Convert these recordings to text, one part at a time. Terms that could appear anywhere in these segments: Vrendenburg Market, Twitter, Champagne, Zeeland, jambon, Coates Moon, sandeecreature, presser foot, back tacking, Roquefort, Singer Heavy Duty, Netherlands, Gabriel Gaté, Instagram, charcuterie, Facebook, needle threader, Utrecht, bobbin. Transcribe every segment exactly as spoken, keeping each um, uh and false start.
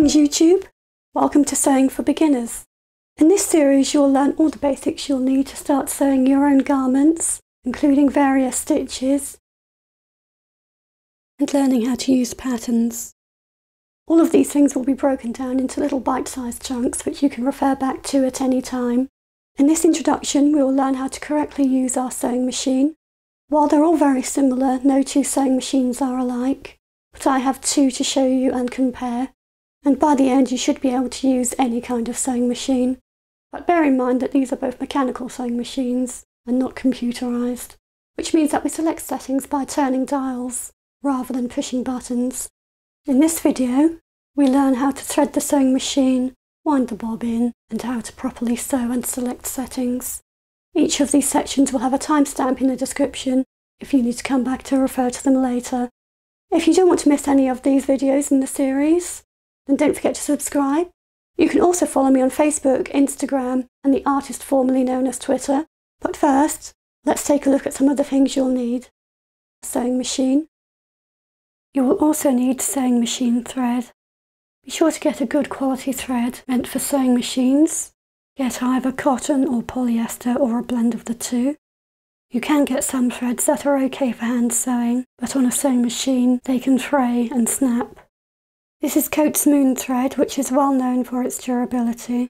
Greetings YouTube, welcome to Sewing for Beginners. In this series you'll learn all the basics you'll need to start sewing your own garments, including various stitches and learning how to use patterns. All of these things will be broken down into little bite-sized chunks which you can refer back to at any time. In this introduction we will learn how to correctly use our sewing machine. While they're all very similar, no two sewing machines are alike, but I have two to show you and compare. And by the end you should be able to use any kind of sewing machine, but bear in mind that these are both mechanical sewing machines and not computerised, which means that we select settings by turning dials rather than pushing buttons. In this video we learn how to thread the sewing machine, wind the bobbin and how to properly sew and select settings. Each of these sections will have a timestamp in the description if you need to come back to refer to them later. If you don't want to miss any of these videos in the series, and don't forget to subscribe. You can also follow me on Facebook, Instagram and the artist formerly known as Twitter. But first, let's take a look at some of the things you'll need. A sewing machine. You will also need sewing machine thread. Be sure to get a good quality thread meant for sewing machines. Get either cotton or polyester or a blend of the two. You can get some threads that are okay for hand sewing, but on a sewing machine they can fray and snap. This is Coates Moon thread, which is well known for its durability.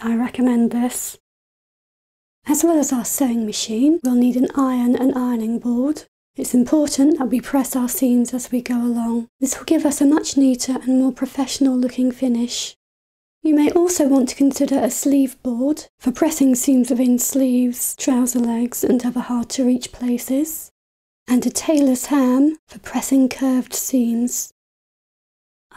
I recommend this. As well as our sewing machine, we'll need an iron and ironing board. It's important that we press our seams as we go along. This will give us a much neater and more professional looking finish. You may also want to consider a sleeve board for pressing seams within sleeves, trouser legs and other hard to reach places, and a tailor's ham for pressing curved seams.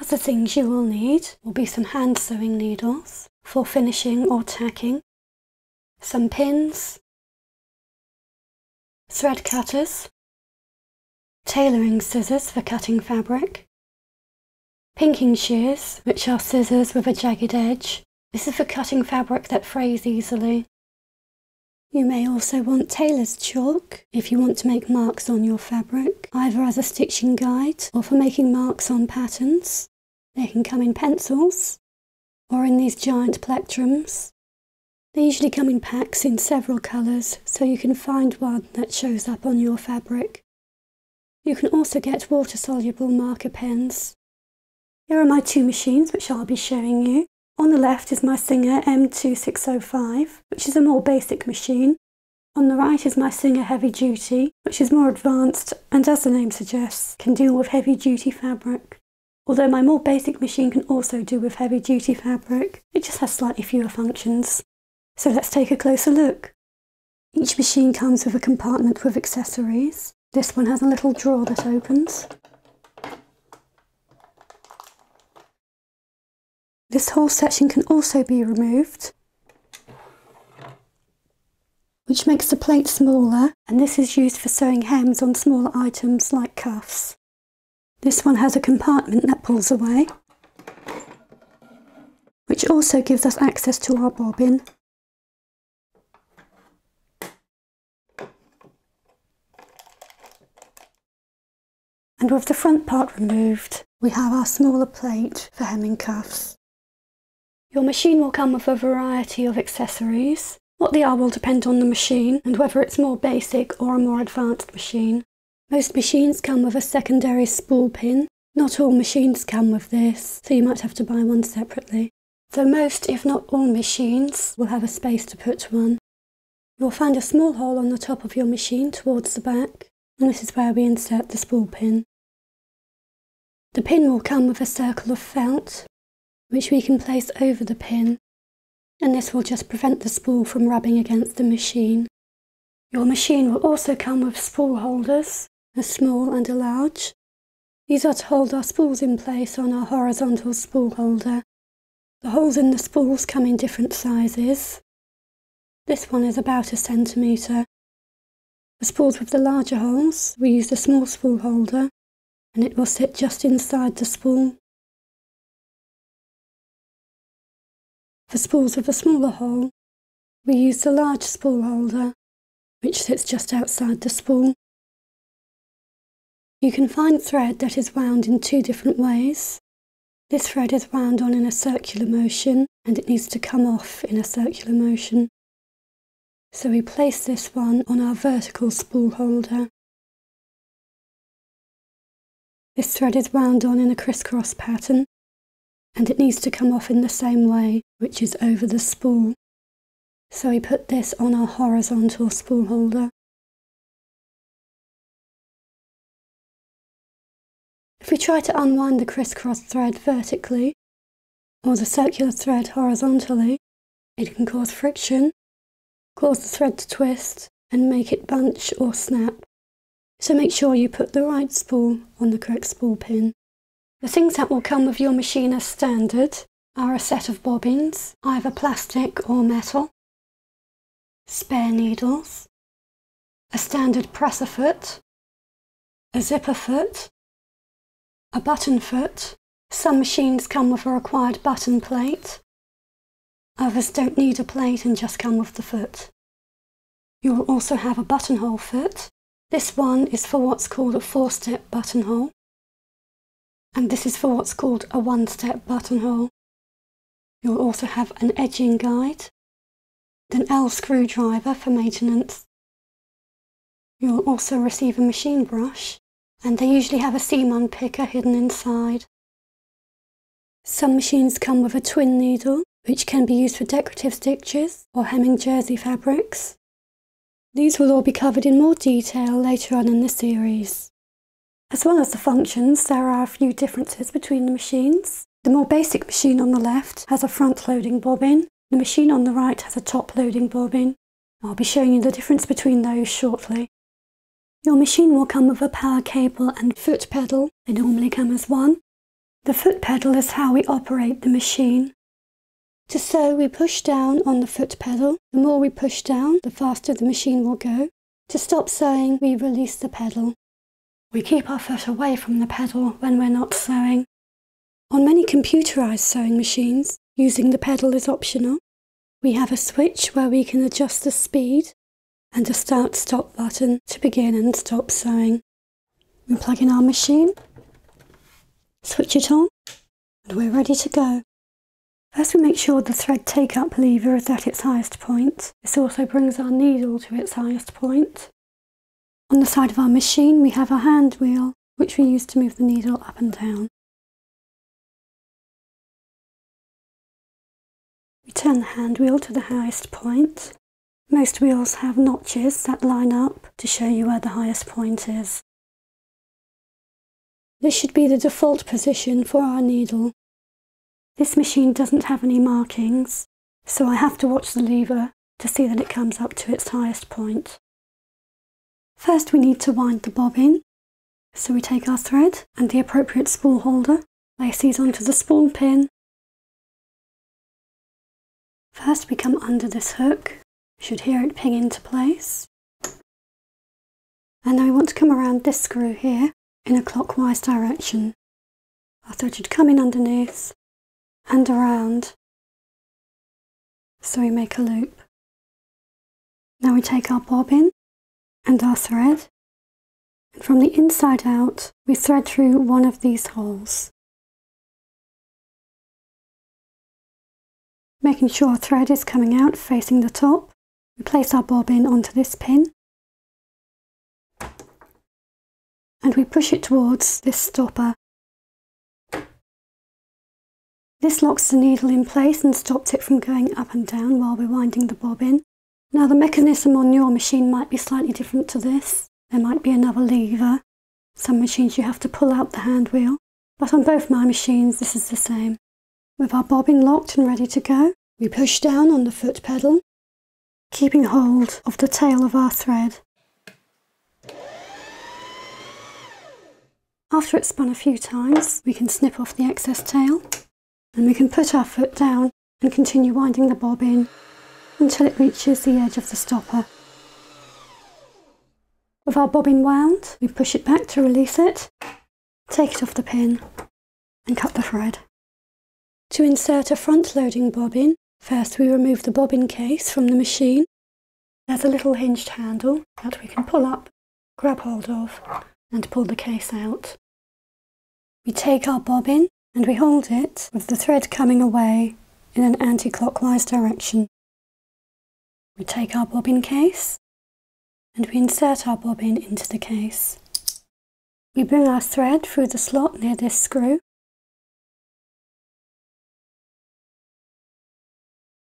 Other things you will need will be some hand sewing needles for finishing or tacking, some pins, thread cutters, tailoring scissors for cutting fabric, pinking shears, which are scissors with a jagged edge. This is for cutting fabric that frays easily. You may also want tailor's chalk if you want to make marks on your fabric, either as a stitching guide or for making marks on patterns. They can come in pencils or in these giant plectrums. They usually come in packs in several colours, so you can find one that shows up on your fabric. You can also get water-soluble marker pens. Here are my two machines which I'll be showing you. On the left is my Singer M two six oh five, which is a more basic machine. On the right is my Singer Heavy Duty, which is more advanced and, as the name suggests, can deal with heavy duty fabric. Although my more basic machine can also do with heavy duty fabric, it just has slightly fewer functions. So let's take a closer look. Each machine comes with a compartment with accessories. This one has a little drawer that opens. This whole section can also be removed, which makes the plate smaller, and this is used for sewing hems on smaller items like cuffs. This one has a compartment that pulls away, which also gives us access to our bobbin. And with the front part removed, we have our smaller plate for hemming cuffs. Your machine will come with a variety of accessories. What they are will depend on the machine and whether it's more basic or a more advanced machine. Most machines come with a secondary spool pin. Not all machines come with this, so you might have to buy one separately. Though most, if not all, machines will have a space to put one. You'll find a small hole on the top of your machine towards the back, and this is where we insert the spool pin. The pin will come with a circle of felt, which we can place over the pin, and this will just prevent the spool from rubbing against the machine. Your machine will also come with spool holders, a small and a large. These are to hold our spools in place on our horizontal spool holder. The holes in the spools come in different sizes. This one is about a centimetre. For spools with the larger holes, we use the small spool holder, and it will sit just inside the spool. For spools with a smaller hole, we use the large spool holder, which sits just outside the spool. You can find thread that is wound in two different ways. This thread is wound on in a circular motion and it needs to come off in a circular motion. So we place this one on our vertical spool holder. This thread is wound on in a crisscross pattern and it needs to come off in the same way, which is over the spool. So we put this on our horizontal spool holder. If we try to unwind the crisscross thread vertically, or the circular thread horizontally, it can cause friction, cause the thread to twist, and make it bunch or snap. So make sure you put the right spool on the correct spool pin. The things that will come with your machine as standard are a set of bobbins, either plastic or metal, spare needles, a standard presser foot, a zipper foot, a button foot. Some machines come with a required button plate. Others don't need a plate and just come with the foot. You will also have a buttonhole foot. This one is for what's called a four-step buttonhole. And this is for what's called a one-step buttonhole. You will also have an edging guide, an L screwdriver for maintenance. You will also receive a machine brush, and they usually have a Siemens picker hidden inside. Some machines come with a twin needle, which can be used for decorative stitches or hemming jersey fabrics. These will all be covered in more detail later on in the series. As well as the functions, there are a few differences between the machines. The more basic machine on the left has a front-loading bobbin. The machine on the right has a top-loading bobbin. I'll be showing you the difference between those shortly. Your machine will come with a power cable and foot pedal. They normally come as one. The foot pedal is how we operate the machine. To sew, we push down on the foot pedal. The more we push down, the faster the machine will go. To stop sewing, we release the pedal. We keep our foot away from the pedal when we're not sewing. On many computerized sewing machines, using the pedal is optional. We have a switch where we can adjust the speed and a start-stop button to begin and stop sewing. We plug in our machine, switch it on, and we're ready to go. First we make sure the thread take-up lever is at its highest point. This also brings our needle to its highest point. On the side of our machine we have a hand wheel, which we use to move the needle up and down. We turn the hand wheel to the highest point. Most wheels have notches that line up to show you where the highest point is. This should be the default position for our needle. This machine doesn't have any markings, so I have to watch the lever to see that it comes up to its highest point. First we need to wind the bobbin, so we take our thread and the appropriate spool holder, place these onto the spool pin. First we come under this hook. Should hear it ping into place. And now we want to come around this screw here in a clockwise direction. Our thread should come in underneath and around. So we make a loop. Now we take our bobbin and our thread, and from the inside out we thread through one of these holes, making sure our thread is coming out facing the top. We place our bobbin onto this pin and we push it towards this stopper. This locks the needle in place and stops it from going up and down while we're winding the bobbin. Now the mechanism on your machine might be slightly different to this. There might be another lever. Some machines you have to pull out the hand wheel, but on both my machines this is the same. With our bobbin locked and ready to go, we push down on the foot pedal, keeping hold of the tail of our thread. After it's spun a few times, we can snip off the excess tail and we can put our foot down and continue winding the bobbin until it reaches the edge of the stopper. With our bobbin wound, we push it back to release it, take it off the pin and cut the thread. To insert a front-loading bobbin, first we remove the bobbin case from the machine. There's a little hinged handle that we can pull up, grab hold of, and pull the case out. We take our bobbin and we hold it with the thread coming away in an anti-clockwise direction. We take our bobbin case and we insert our bobbin into the case. We bring our thread through the slot near this screw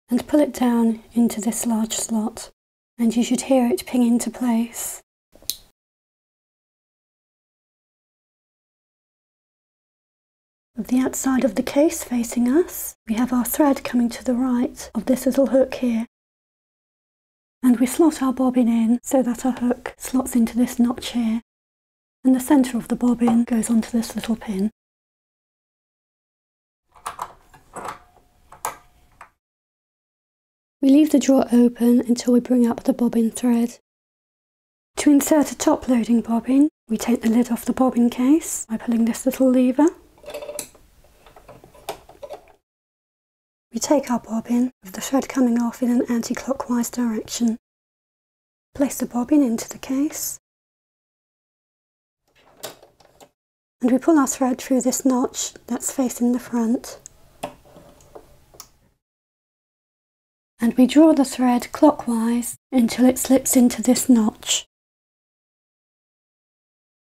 and pull it down into this large slot, and you should hear it ping into place. With the outside of the case facing us, we have our thread coming to the right of this little hook here, and we slot our bobbin in so that our hook slots into this notch here, and the centre of the bobbin goes onto this little pin. We leave the drawer open until we bring up the bobbin thread. To insert a top-loading bobbin, we take the lid off the bobbin case by pulling this little lever. We take our bobbin with the thread coming off in an anti-clockwise direction. Place the bobbin into the case, and we pull our thread through this notch that's facing the front. And we draw the thread clockwise until it slips into this notch.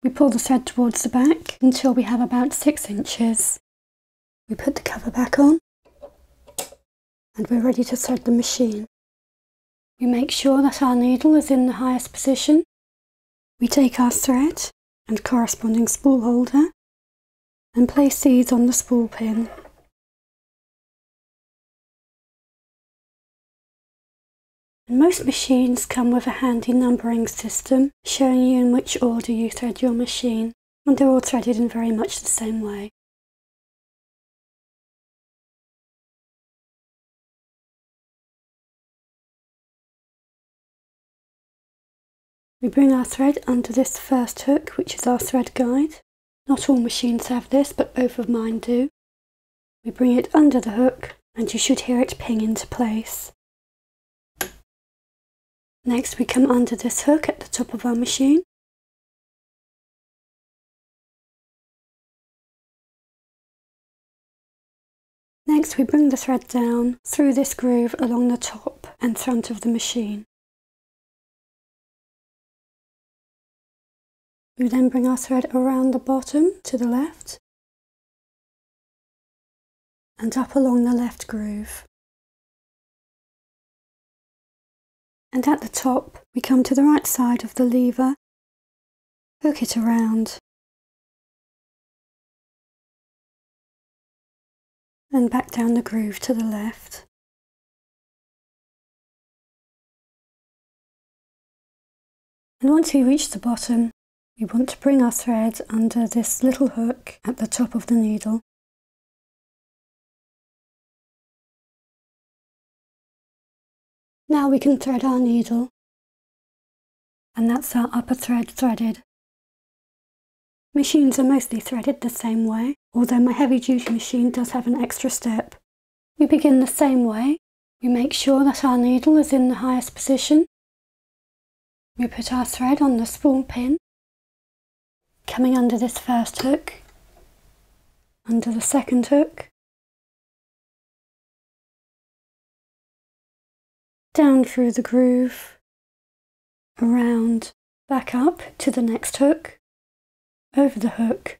We pull the thread towards the back until we have about six inches. We put the cover back on and we're ready to thread the machine. We make sure that our needle is in the highest position. We take our thread and corresponding spool holder and place these on the spool pin. Most machines come with a handy numbering system showing you in which order you thread your machine, and they're all threaded in very much the same way. We bring our thread under this first hook, which is our thread guide. Not all machines have this, but both of mine do. We bring it under the hook and you should hear it ping into place. Next, we come under this hook at the top of our machine. Next, we bring the thread down through this groove along the top and front of the machine. We then bring our thread around the bottom to the left and up along the left groove. And at the top, we come to the right side of the lever, hook it around, and back down the groove to the left. And once we reach the bottom, we want to bring our thread under this little hook at the top of the needle. Now we can thread our needle, and that's our upper thread threaded. Machines are mostly threaded the same way, although my heavy duty machine does have an extra step. We begin the same way. We make sure that our needle is in the highest position. We put our thread on the spool pin, coming under this first hook, under the second hook, down through the groove, around, back up to the next hook, over the hook,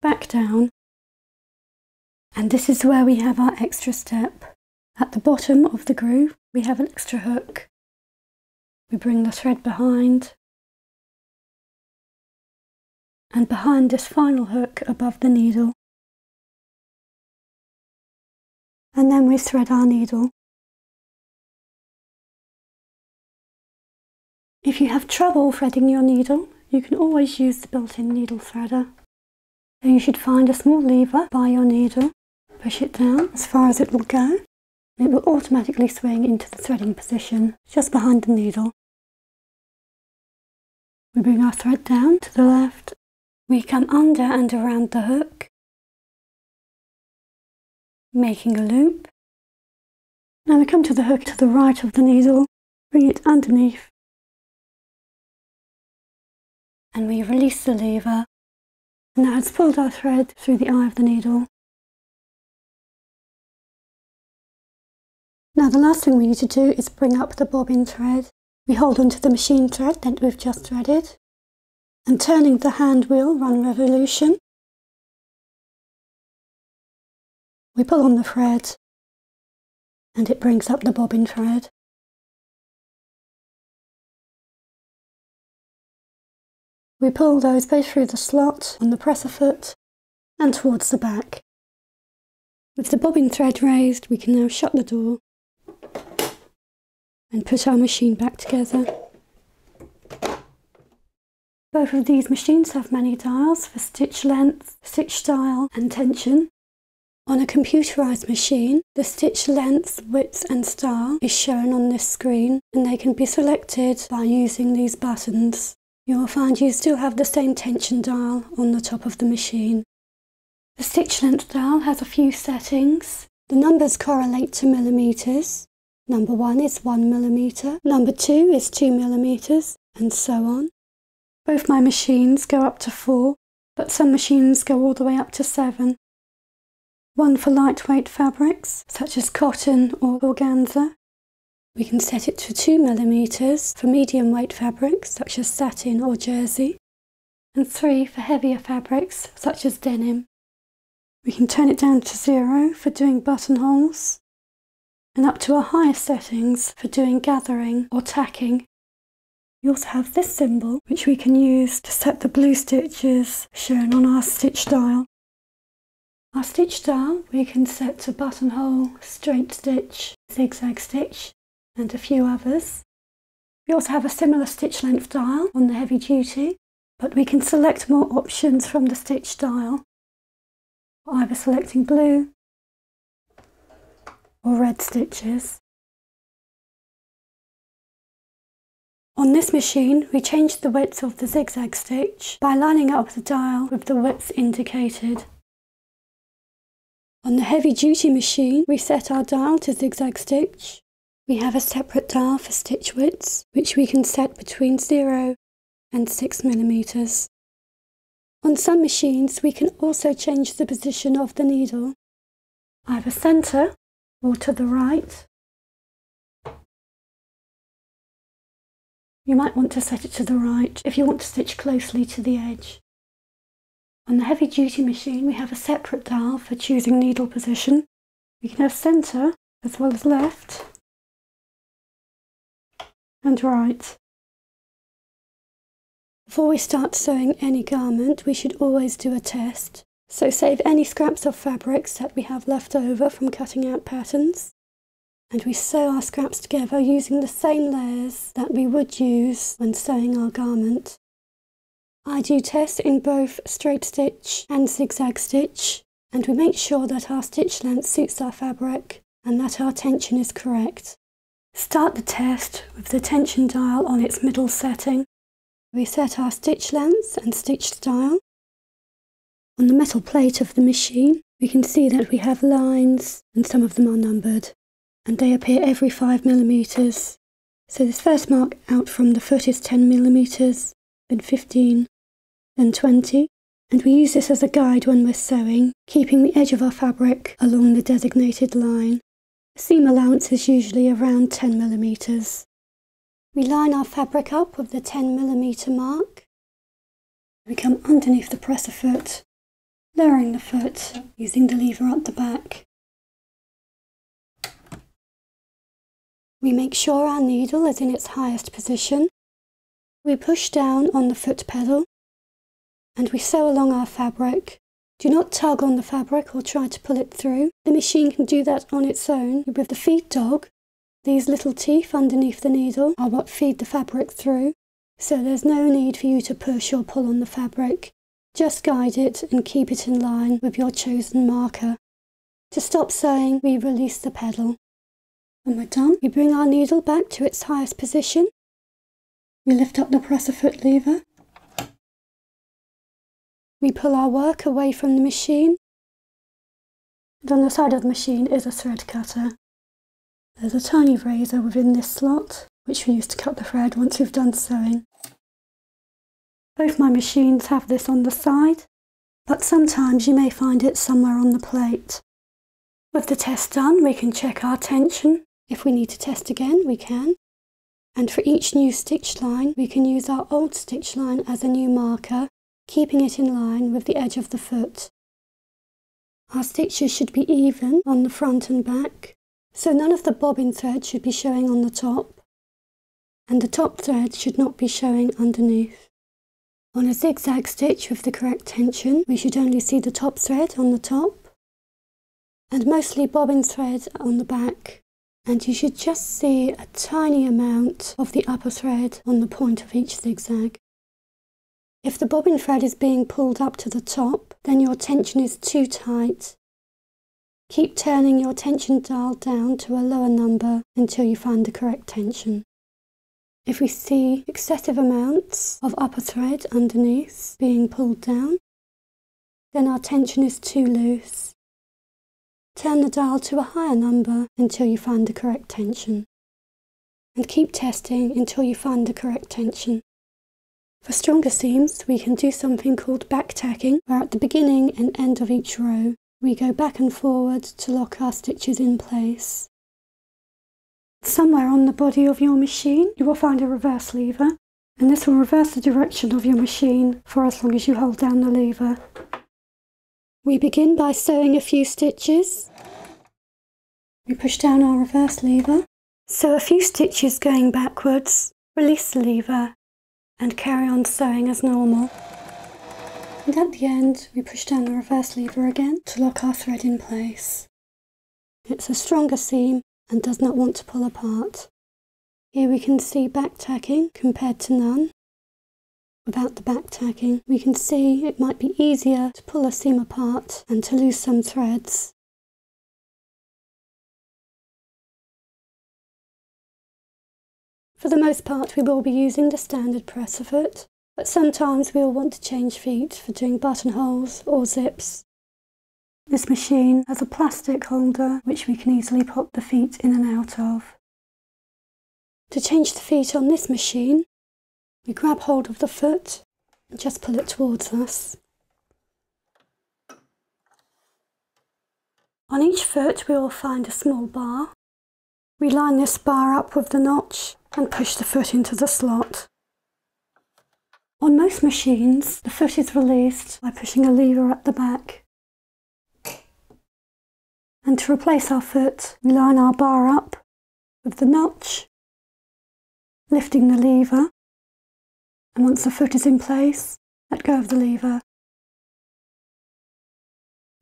back down, and this is where we have our extra step. At the bottom of the groove we have an extra hook. We bring the thread behind, and behind this final hook above the needle, and then we thread our needle. If you have trouble threading your needle, you can always use the built-in needle threader. So you should find a small lever by your needle, push it down as far as it will go, and it will automatically swing into the threading position just behind the needle. We bring our thread down to the left, we come under and around the hook, making a loop. Now we come to the hook to the right of the needle, bring it underneath, and we release the lever Now it's pulled our thread through the eye of the needle. Now the last thing we need to do is bring up the bobbin thread. We hold onto the machine thread that we've just threaded, and turning the hand wheel one revolution, we pull on the thread and it brings up the bobbin thread. We pull those both through the slot on the presser foot and towards the back. With the bobbin thread raised, we can now shut the door and put our machine back together. Both of these machines have many dials for stitch length, stitch style and tension. On a computerised machine, the stitch length, width and style is shown on this screen, and they can be selected by using these buttons. You will find you still have the same tension dial on the top of the machine. The stitch length dial has a few settings. The numbers correlate to millimetres. Number one is one millimetre, number two is two millimetres, and so on. Both my machines go up to four, but some machines go all the way up to seven. One for lightweight fabrics, such as cotton or organza. We can set it to two millimetres for medium weight fabrics, such as satin or jersey, and three for heavier fabrics, such as denim. We can turn it down to zero for doing buttonholes, and up to our higher settings for doing gathering or tacking. You also have this symbol, which we can use to set the blue stitches shown on our stitch dial. Our stitch dial we can set to buttonhole, straight stitch, zigzag stitch, and a few others. We also have a similar stitch length dial on the heavy duty, but we can select more options from the stitch dial, either selecting blue or red stitches. On this machine, we changed the width of the zigzag stitch by lining up the dial with the width indicated. On the heavy duty machine, we set our dial to zigzag stitch. We have a separate dial for stitch widths, which we can set between zero and six millimetres. On some machines, we can also change the position of the needle, either centre or to the right. You might want to set it to the right if you want to stitch closely to the edge. On the heavy duty machine, we have a separate dial for choosing needle position. We can have centre as well as left and right. Before we start sewing any garment, we should always do a test. So save any scraps of fabrics that we have left over from cutting out patterns, and we sew our scraps together using the same layers that we would use when sewing our garment. I do tests in both straight stitch and zigzag stitch, and we make sure that our stitch length suits our fabric and that our tension is correct. Start the test with the tension dial on its middle setting. We set our stitch length and stitch style. On the metal plate of the machine, we can see that we have lines, and some of them are numbered, and they appear every five millimetres. So this first mark out from the foot is ten millimetres, then fifteen, then twenty, and we use this as a guide when we're sewing, keeping the edge of our fabric along the designated line. The seam allowance is usually around ten millimetres. We line our fabric up with the ten millimetre mark. We come underneath the presser foot, lowering the foot using the lever at the back. We make sure our needle is in its highest position. We push down on the foot pedal and we sew along our fabric. Do not tug on the fabric or try to pull it through. The machine can do that on its own with the feed dog. These little teeth underneath the needle are what feed the fabric through, so there's no need for you to push or pull on the fabric. Just guide it and keep it in line with your chosen marker. To stop sewing, we release the pedal. When we're done, we bring our needle back to its highest position. We lift up the presser foot lever. We pull our work away from the machine. And on the side of the machine is a thread cutter. There's a tiny razor within this slot, which we use to cut the thread once we've done sewing. Both my machines have this on the side, but sometimes you may find it somewhere on the plate. With the test done, we can check our tension. If we need to test again, we can. And for each new stitch line, we can use our old stitch line as a new marker, keeping it in line with the edge of the foot. Our stitches should be even on the front and back, so none of the bobbin thread should be showing on the top, and the top thread should not be showing underneath. On a zigzag stitch with the correct tension, we should only see the top thread on the top, and mostly bobbin thread on the back, and you should just see a tiny amount of the upper thread on the point of each zigzag. If the bobbin thread is being pulled up to the top, then your tension is too tight. Keep turning your tension dial down to a lower number until you find the correct tension. If we see excessive amounts of upper thread underneath being pulled down, then our tension is too loose. Turn the dial to a higher number until you find the correct tension. And keep testing until you find the correct tension. For stronger seams, we can do something called back tacking, where at the beginning and end of each row, we go back and forward to lock our stitches in place. Somewhere on the body of your machine, you will find a reverse lever, and this will reverse the direction of your machine for as long as you hold down the lever. We begin by sewing a few stitches. We push down our reverse lever, sew a few stitches going backwards, release the lever, and carry on sewing as normal. And at the end, we push down the reverse lever again to lock our thread in place. It's a stronger seam and does not want to pull apart. Here we can see back tacking compared to none. Without the back tacking, we can see it might be easier to pull a seam apart and to lose some threads. For the most part, we will be using the standard presser-foot, but sometimes we will want to change feet for doing buttonholes or zips. This machine has a plastic holder which we can easily pop the feet in and out of. To change the feet on this machine, we grab hold of the foot and just pull it towards us. On each foot we will find a small bar. We line this bar up with the notch and push the foot into the slot. On most machines, the foot is released by pushing a lever at the back. And to replace our foot, we line our bar up with the notch, lifting the lever, and once the foot is in place, let go of the lever.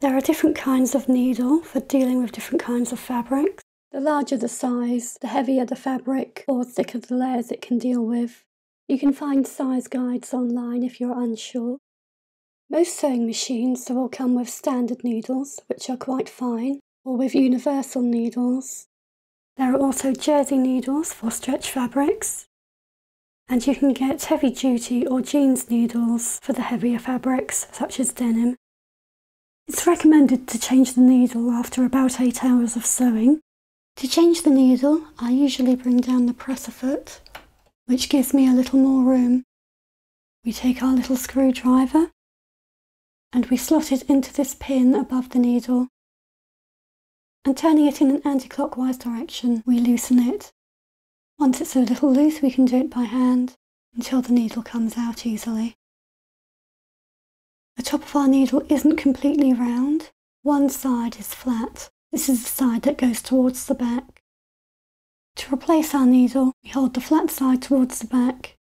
There are different kinds of needle for dealing with different kinds of fabrics. The larger the size, the heavier the fabric, or thicker the layers it can deal with. You can find size guides online if you're unsure. Most sewing machines will come with standard needles, which are quite fine, or with universal needles. There are also jersey needles for stretch fabrics, and you can get heavy duty or jeans needles for the heavier fabrics, such as denim. It's recommended to change the needle after about eight hours of sewing. To change the needle, I usually bring down the presser foot, which gives me a little more room. We take our little screwdriver and we slot it into this pin above the needle, and turning it in an anti-clockwise direction, we loosen it. Once it's a little loose, we can do it by hand until the needle comes out easily. The top of our needle isn't completely round, one side is flat. This is the side that goes towards the back. To replace our needle, we hold the flat side towards the back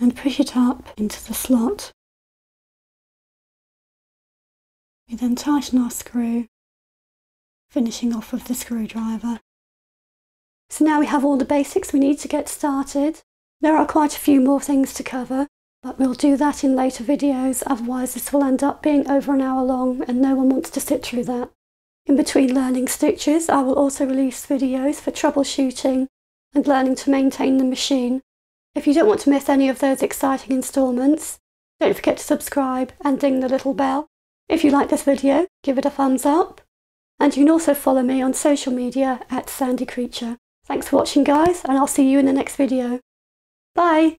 and push it up into the slot. We then tighten our screw, finishing off with the screwdriver. So now we have all the basics we need to get started. There are quite a few more things to cover, but we'll do that in later videos, otherwise this will end up being over an hour long and no one wants to sit through that. In between learning stitches, I will also release videos for troubleshooting and learning to maintain the machine. If you don't want to miss any of those exciting installments, don't forget to subscribe and ding the little bell. If you like this video, give it a thumbs up, and you can also follow me on social media at sandeecreature. Thanks for watching, guys, and I'll see you in the next video. Bye!